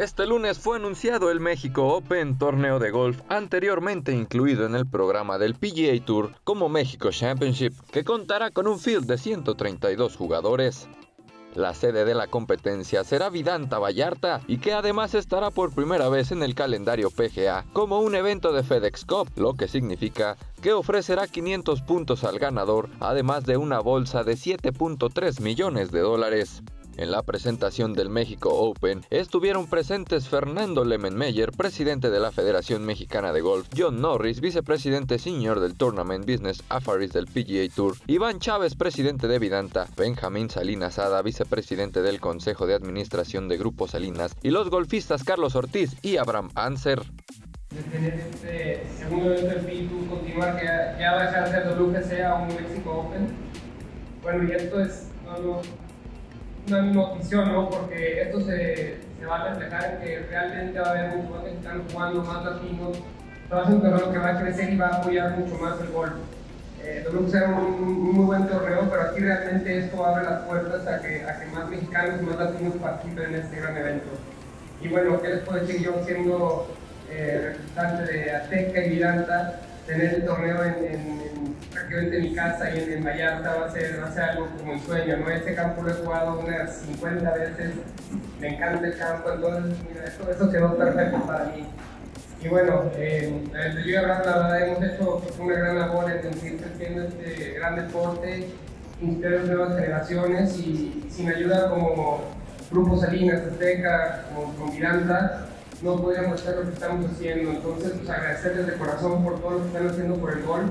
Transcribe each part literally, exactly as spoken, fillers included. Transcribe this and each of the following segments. Este lunes fue anunciado el México Open, torneo de golf anteriormente incluido en el programa del P G A Tour como México Championship, que contará con un field de ciento treinta y dos jugadores. La sede de la competencia será Vidanta Vallarta y que además estará por primera vez en el calendario P G A como un evento de FedEx Cup, lo que significa que ofrecerá quinientos puntos al ganador, además de una bolsa de siete punto tres millones de dólares. En la presentación del México Open estuvieron presentes Fernando Lemenmeyer, presidente de la Federación Mexicana de Golf, John Norris, vicepresidente senior del Tournament Business Affairs del P G A Tour, Iván Chávez, presidente de Vidanta, Benjamín Salinas Sada, vicepresidente del Consejo de Administración de Grupo Salinas, y los golfistas Carlos Ortiz y Abraham Ancer. Tener este segundo evento del P G A Tour, continuar, que ya la chance de Toluca sea un México Open. Bueno, y esto es algo, una notición, ¿no? Porque esto se, se va a reflejar en que realmente va a haber muchos más que están jugando, más latinos. Va a ser un torneo que va a crecer y va a apoyar mucho más el golf. Eh, Toluca será un, un muy buen torneo, pero aquí realmente esto abre las puertas a que, a que más mexicanos y más latinos participen en este gran evento. Y bueno, ¿qué les puedo decir yo siendo eh, representante de Azteca y Vidanta? Tener el torneo en, en, en prácticamente en mi casa y en, en Vallarta va a, ser, va a ser algo como un sueño, ¿no? Este campo lo he jugado unas cincuenta veces, me encanta el campo, entonces mira, esto, esto quedó perfecto para mí. Y bueno, eh, yo y Abraham, la verdad, hemos hecho una gran labor en seguir haciendo este gran deporte, inspirar nuevas generaciones y sin ayuda como Grupo Salinas, Azteca, como con Vidanta, no podríamos hacer lo que estamos haciendo. Entonces, pues, agradecerles de corazón por todo lo que están haciendo por el golf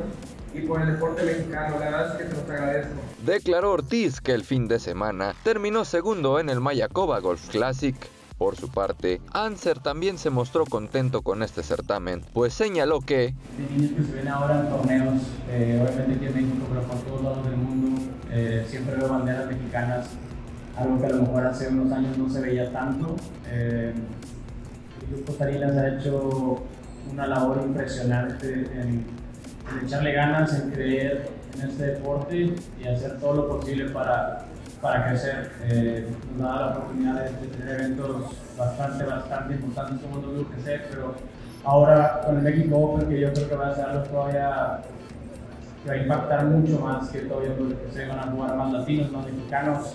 y por el deporte mexicano. La verdad es que se los agradezco. Declaró Ortiz que el fin de semana terminó segundo en el Mayacoba Golf Classic. Por su parte, Ancer también se mostró contento con este certamen, pues señaló que los niños que se ven ahora en torneos, eh, obviamente aquí en México, pero por todos lados del mundo, eh, siempre veo banderas mexicanas, algo que a lo mejor hace unos años no se veía tanto. Eh, Grupo Salinas ha hecho una labor impresionante en, en echarle ganas, en creer en este deporte y hacer todo lo posible para, para crecer. Eh, nos da la oportunidad de, de tener eventos bastante, bastante importantes como todo lo que sé, pero ahora con el México Open, que yo creo que va a ser algo todavía que va a impactar mucho más que todavía lo que sé, van a jugar más latinos, más mexicanos.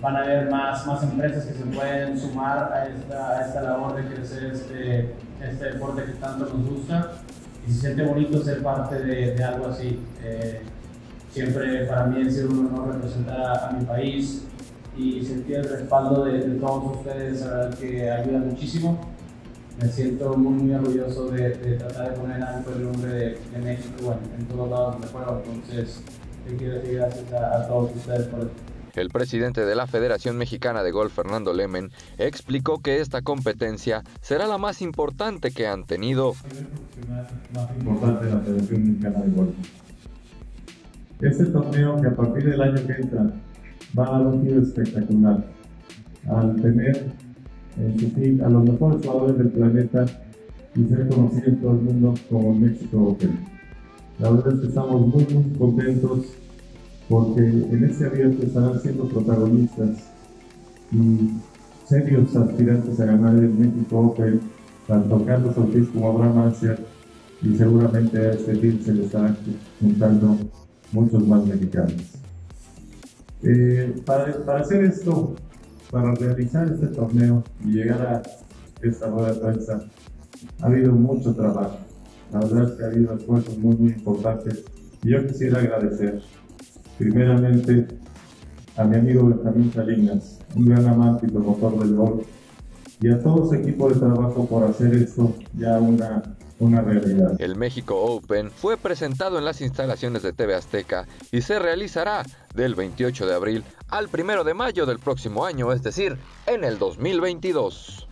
Van a haber más, más empresas que se pueden sumar a esta, a esta labor de crecer este, este deporte que tanto nos gusta, y se siente bonito ser parte de, de algo así. Eh, siempre para mí ha sido un honor representar a, a mi país y sentir el respaldo de, de todos ustedes, la verdad que ayuda muchísimo. Me siento muy, muy orgulloso de, de tratar de poner alto el nombre de, de México en, en todos lados donde fuera, entonces te quiero decir gracias a, a todos ustedes por esto. El presidente de la Federación Mexicana de Golf, Fernando Lehmann, explicó que esta competencia será la más importante que han tenido. Más importante de la Federación Mexicana de Golf. Este torneo, que a partir del año que entra va a dar un giro espectacular, al tener en su fin a los mejores jugadores del planeta y ser conocido en todo el mundo como México Open. La verdad es que estamos muy, muy contentos, porque en este abierto estarán siendo protagonistas y serios aspirantes a ganar el México Open, tanto Carlos Ortiz como Abraham Ancer, y seguramente a este team se le estarán juntando muchos más mexicanos. Eh, para, para hacer esto, para realizar este torneo y llegar a esta rueda de prensa, ha habido mucho trabajo. La verdad es que ha habido esfuerzos muy, muy importantes, y yo quisiera agradecer primeramente a mi amigo Benjamín Salinas, un gran amante y promotor del golf, y a todo su equipo de trabajo por hacer esto ya una, una realidad. El México Open fue presentado en las instalaciones de T V Azteca y se realizará del veintiocho de abril al primero de mayo del próximo año, es decir, en el dos mil veintidós.